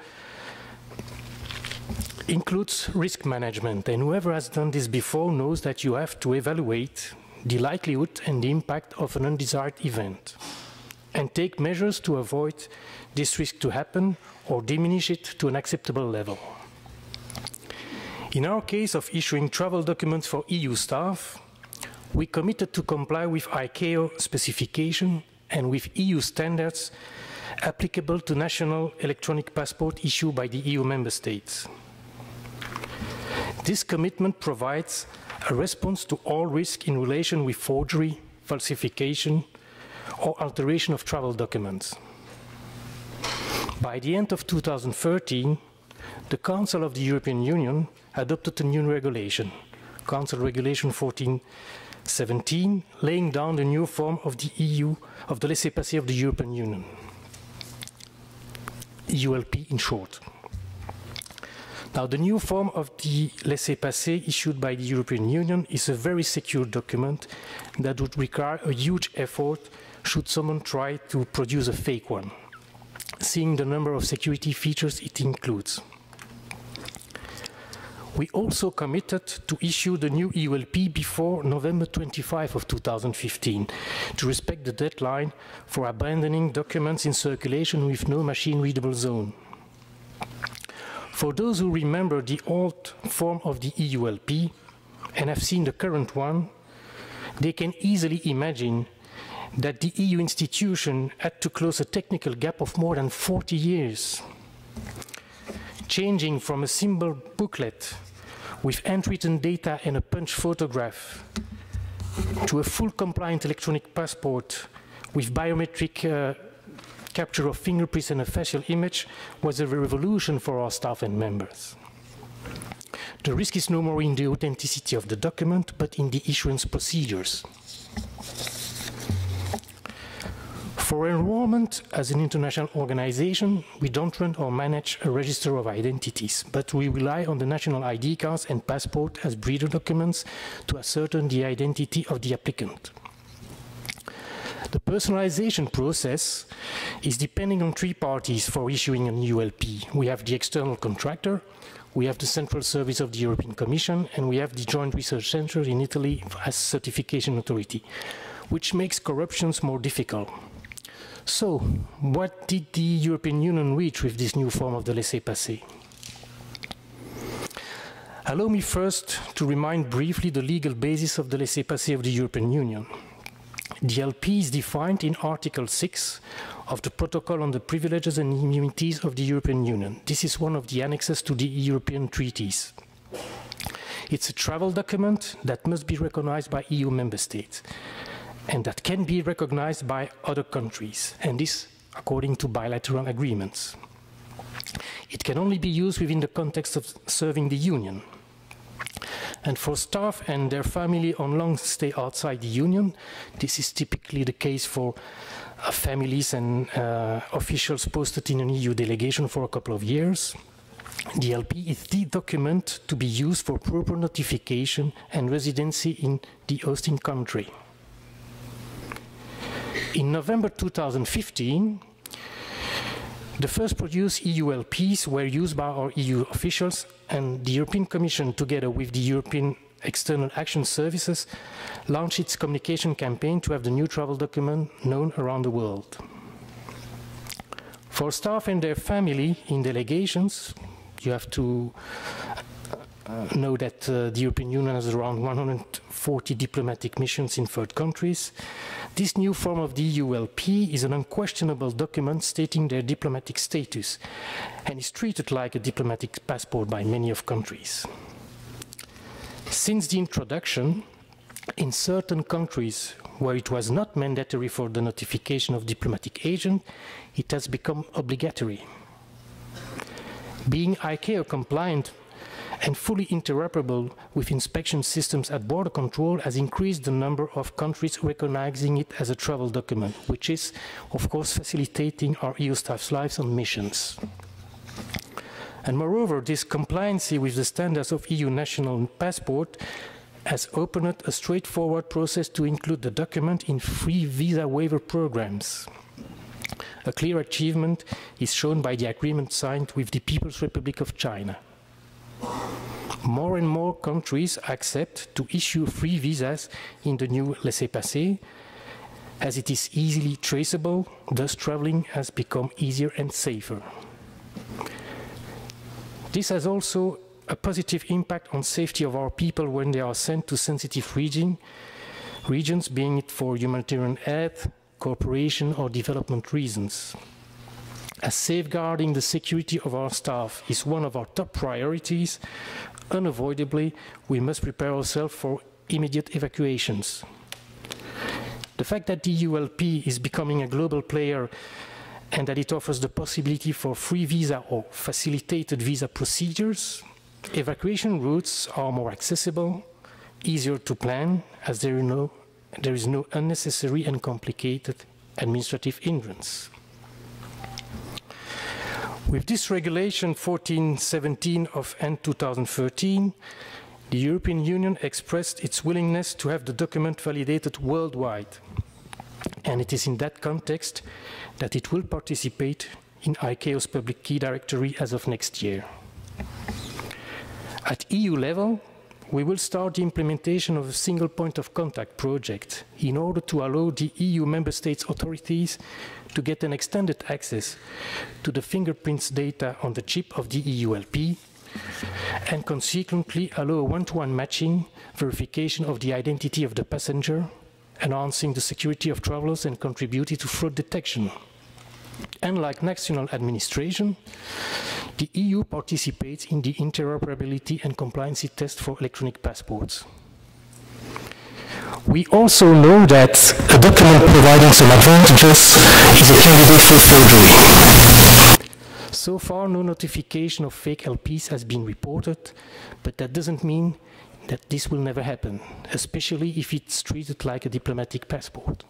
includes risk management, and whoever has done this before knows that you have to evaluate the likelihood and the impact of an undesired event and take measures to avoid this risk to happen or diminish it to an acceptable level. In our case of issuing travel documents for E U staff, we committed to comply with I C A O specification and with E U standards applicable to national electronic passport issued by the E U member states. This commitment provides a response to all risk in relation with forgery, falsification, or alteration of travel documents. By the end of two thousand thirteen, the Council of the European Union adopted a new regulation, Council Regulation fourteen seventeen, laying down the new form of the E U, of the laissez-passer of the European Union, E U L P in short. Now, the new form of the laissez-passer issued by the European Union is a very secure document that would require a huge effort should someone try to produce a fake one, seeing the number of security features it includes. We also committed to issue the new E U L P before November twenty-fifth of two thousand fifteen to respect the deadline for abandoning documents in circulation with no machine-readable zone. For those who remember the old form of the E U L P and have seen the current one, they can easily imagine that the E U institution had to close a technical gap of more than forty years, changing from a simple booklet with handwritten data and a punched photograph to a full compliant electronic passport with biometric uh, capture of fingerprints and a facial image was a revolution for our staff and members. The risk is no more in the authenticity of the document, but in the issuance procedures. For enrollment as an international organization, we don't run or manage a register of identities, but we rely on the national I D cards and passport as breeder documents to ascertain the identity of the applicant. The personalization process is depending on three parties for issuing an E U L P. We have the external contractor, we have the Central Service of the European Commission, and we have the Joint Research Centre in Italy as certification authority, which makes corruptions more difficult. So, what did the European Union reach with this new form of the laissez-passer? Allow me first to remind briefly the legal basis of the laissez-passer of the European Union. The L P is defined in Article six of the Protocol on the Privileges and Immunities of the European Union. This is one of the annexes to the European treaties. It's a travel document that must be recognized by E U member states and that can be recognized by other countries, and this according to bilateral agreements. It can only be used within the context of serving the Union. And for staff and their family on long stay outside the Union, this is typically the case for uh, families and uh, officials posted in an E U delegation for a couple of years. The L P is the document to be used for proper notification and residency in the hosting country. In November two thousand fifteen, the first produced E U L Ps were used by our E U officials, and the European Commission, together with the European External Action Services, launched its communication campaign to have the new travel document known around the world. For staff and their family in delegations, you have to know that uh, the European Union has around one hundred forty diplomatic missions in third countries. This new form of the E U L P is an unquestionable document stating their diplomatic status and is treated like a diplomatic passport by many of countries. Since the introduction, in certain countries where it was not mandatory for the notification of diplomatic agent, it has become obligatory. Being I C A O compliant and fully interoperable with inspection systems at border control has increased the number of countries recognizing it as a travel document, which is, of course, facilitating our E U staff's lives on missions. And moreover, this compliance with the standards of E U national passport has opened a straightforward process to include the document in free visa waiver programs. A clear achievement is shown by the agreement signed with the People's Republic of China. More and more countries accept to issue free visas in the new laissez-passer, as it is easily traceable, thus traveling has become easier and safer. This has also a positive impact on safety of our people when they are sent to sensitive region, regions, being it for humanitarian aid, cooperation or development reasons. As safeguarding the security of our staff is one of our top priorities, unavoidably, we must prepare ourselves for immediate evacuations. The fact that the U L P is becoming a global player and that it offers the possibility for free visa or facilitated visa procedures, evacuation routes are more accessible, easier to plan, as there is no, there is no unnecessary and complicated administrative hindrance. With this regulation fourteen seventeen of end two thousand thirteen, the European Union expressed its willingness to have the document validated worldwide. And it is in that context that it will participate in I C A O's public key directory as of next year. At E U level, we will start the implementation of a single point of contact project in order to allow the E U member states' authorities to get an extended access to the fingerprints data on the chip of the E U L P and consequently allow a one-to-one matching verification of the identity of the passenger, enhancing the security of travelers and contributing to fraud detection. Unlike national administration, the E U participates in the interoperability and compliance test for electronic passports. We also know that a document providing some advantages is a candidate for forgery. So far, no notification of fake L Ps has been reported, but that doesn't mean that this will never happen, especially if it's treated like a diplomatic passport.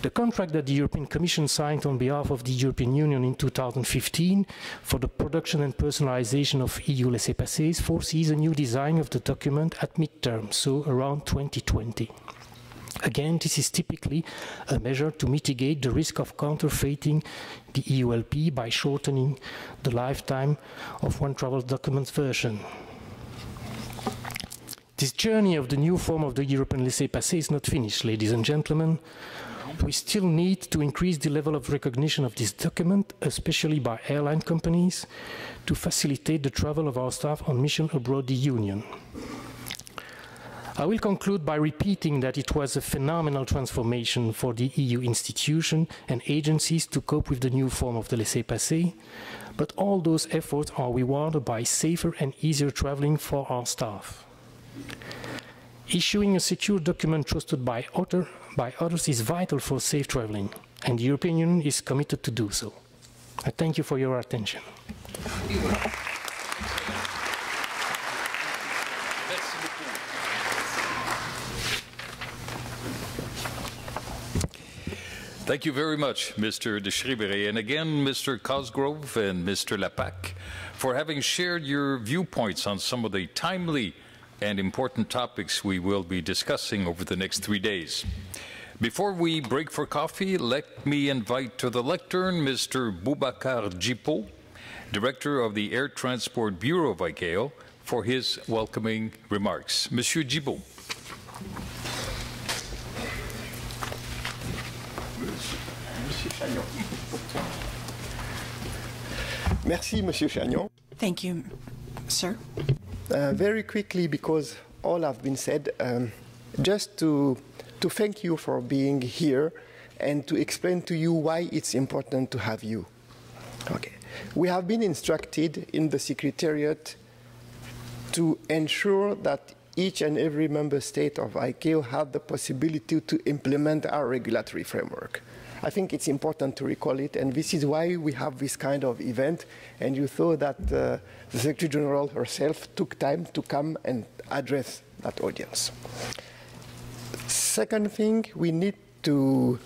The contract that the European Commission signed on behalf of the European Union in two thousand fifteen for the production and personalization of E U laissez-passer foresees a new design of the document at midterm, so around twenty twenty. Again, this is typically a measure to mitigate the risk of counterfeiting the E U L P by shortening the lifetime of one travel document version. This journey of the new form of the European laissez-passer is not finished, ladies and gentlemen. We still need to increase the level of recognition of this document, especially by airline companies, to facilitate the travel of our staff on mission abroad the Union. I will conclude by repeating that it was a phenomenal transformation for the E U institutions and agencies to cope with the new form of the laissez-passer, but all those efforts are rewarded by safer and easier traveling for our staff. Issuing a secure document trusted by other, by others is vital for safe traveling, and the European Union is committed to do so. I thank you for your attention. Thank you very much, Mister Deschrijvere, and again, Mister Cosgrove and Mister Lapaque, for having shared your viewpoints on some of the timely and important topics we will be discussing over the next three days. Before we break for coffee, let me invite to the lectern Mister Boubacar Djipo, Director of the Air Transport Bureau of I C A O, for his welcoming remarks. Monsieur Djipo. Merci, Monsieur Chagnon. Thank you, sir. Uh, very quickly, because all have been said, um, just to, to thank you for being here and to explain to you why it's important to have you. Okay. We have been instructed in the Secretariat to ensure that each and every member state of I C A O have the possibility to implement our regulatory framework. I think it's important to recall it, and this is why we have this kind of event, and you saw that uh, the Secretary General herself took time to come and address that audience. Second thing, we need to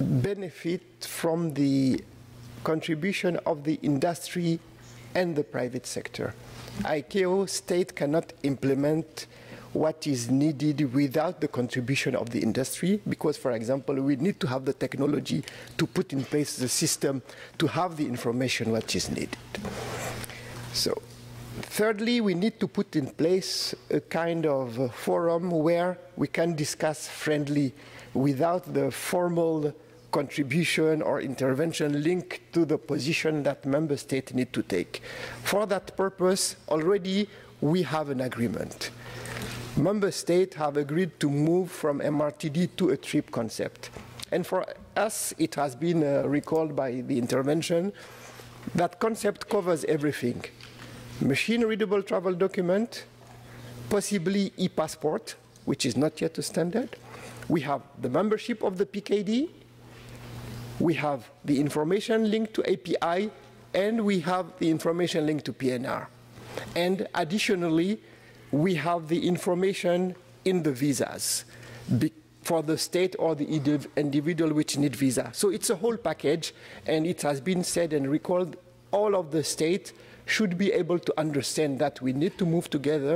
benefit from the contribution of the industry and the private sector. I C A O state cannot implement what is needed without the contribution of the industry, because, for example, we need to have the technology to put in place the system to have the information what is needed. So, thirdly, we need to put in place a kind of a forum where we can discuss friendly without the formal contribution or intervention linked to the position that member states need to take. For that purpose, already we have an agreement. Member states have agreed to move from M R T D to a TRIP concept. And for us, it has been uh, recalled by the intervention, that concept covers everything. Machine-readable travel document, possibly e-passport, which is not yet a standard. We have the membership of the P K D. We have the information linked to A P I. And we have the information linked to P N R. And additionally, we have the information in the visas for the state or the individual which need visa. So it's a whole package. And it has been said and recalled, all of the states should be able to understand that we need to move together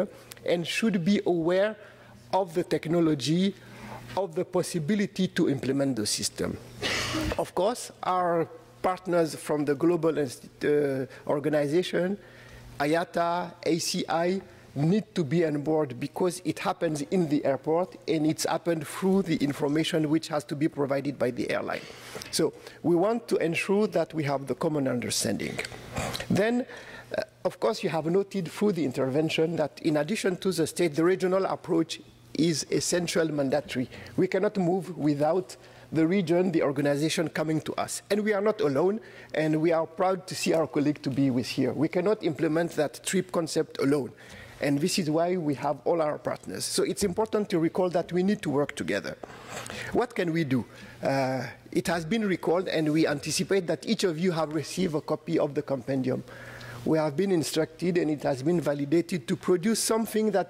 and should be aware of the technology, of the possibility to implement the system. Of course, our partners from the global uh, organization, I A T A, A C I, need to be on board because it happens in the airport and it's happened through the information which has to be provided by the airline. So we want to ensure that we have the common understanding. Then, uh, of course, you have noted through the intervention that in addition to the state, the regional approach is essential, mandatory. We cannot move without the region, the organization coming to us. And we are not alone, and we are proud to see our colleague to be with here. We cannot implement that TRIP concept alone. And this is why we have all our partners. So it's important to recall that we need to work together. What can we do? Uh, it has been recalled, and we anticipate that each of you have received a copy of the compendium. We have been instructed, and it has been validated to produce something that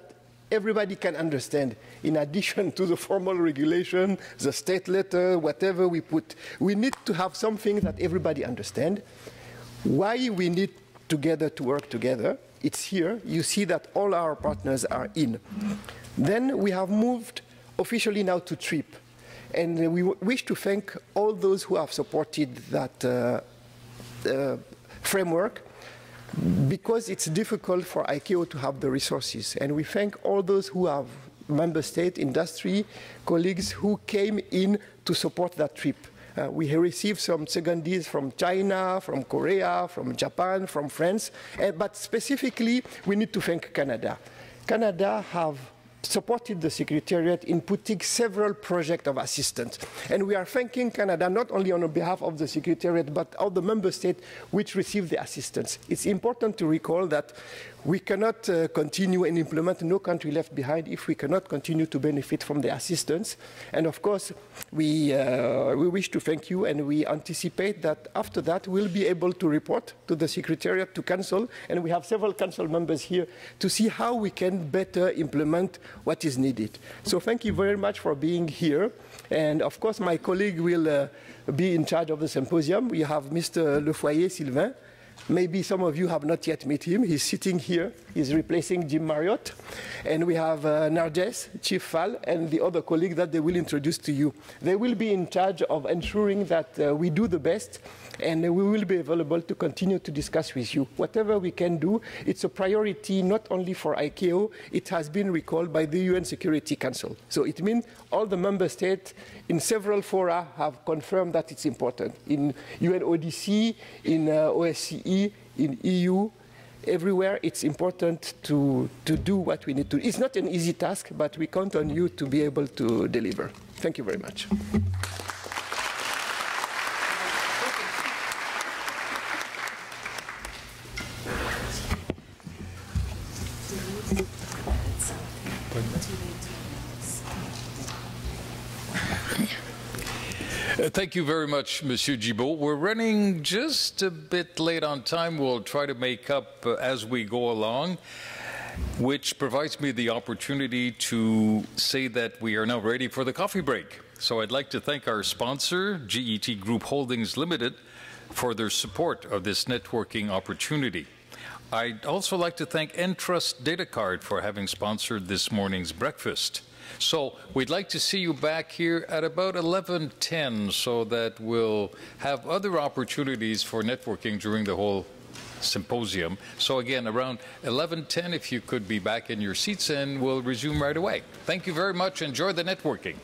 everybody can understand. In addition to the formal regulation, the state letter, whatever we put, we need to have something that everybody understands. Why we need together to work together, it's here. You see that all our partners are in. Then we have moved officially now to TRIP. And we wish to thank all those who have supported that uh, uh, framework, because it's difficult for I C A O to have the resources. And we thank all those who have, member state, industry, colleagues who came in to support that TRIP. Uh, we received some secondees from China, from Korea, from Japan, from France. Uh, but specifically, we need to thank Canada. Canada have supported the Secretariat in putting several projects of assistance. And we are thanking Canada not only on behalf of the Secretariat, but of the member states which received the assistance. It's important to recall that we cannot uh, continue and implement no country left behind if we cannot continue to benefit from the assistance. And of course, we, uh, we wish to thank you, and we anticipate that after that, we'll be able to report to the Secretariat, to Council, and we have several Council members here to see how we can better implement what is needed. So thank you very much for being here. And of course, my colleague will uh, be in charge of the symposium. We have Mister Le Foyer, Sylvain. Maybe some of you have not yet met him. He's sitting here. He's replacing Jim Marriott. And we have uh, Narges, Chief Fall, and the other colleague that they will introduce to you. They will be in charge of ensuring that uh, we do the best, and we will be available to continue to discuss with you. Whatever we can do, it's a priority not only for I C A O. It has been recalled by the U N Security Council. So it means all the member states in several fora have confirmed that it's important. In U N O D C, in uh, O S C E, in E U, everywhere it's important to, to do what we need to do. It's not an easy task, but we count on you to be able to deliver. Thank you very much. Thank you very much, Monsieur Gibault. We're running just a bit late on time. We'll try to make up uh, as we go along, which provides me the opportunity to say that we are now ready for the coffee break. So I'd like to thank our sponsor, G E T Group Holdings Limited, for their support of this networking opportunity. I'd also like to thank Entrust Datacard for having sponsored this morning's breakfast. So we'd like to see you back here at about eleven ten, so that we'll have other opportunities for networking during the whole symposium. So again, around eleven ten, if you could be back in your seats, and we'll resume right away. Thank you very much. Enjoy the networking.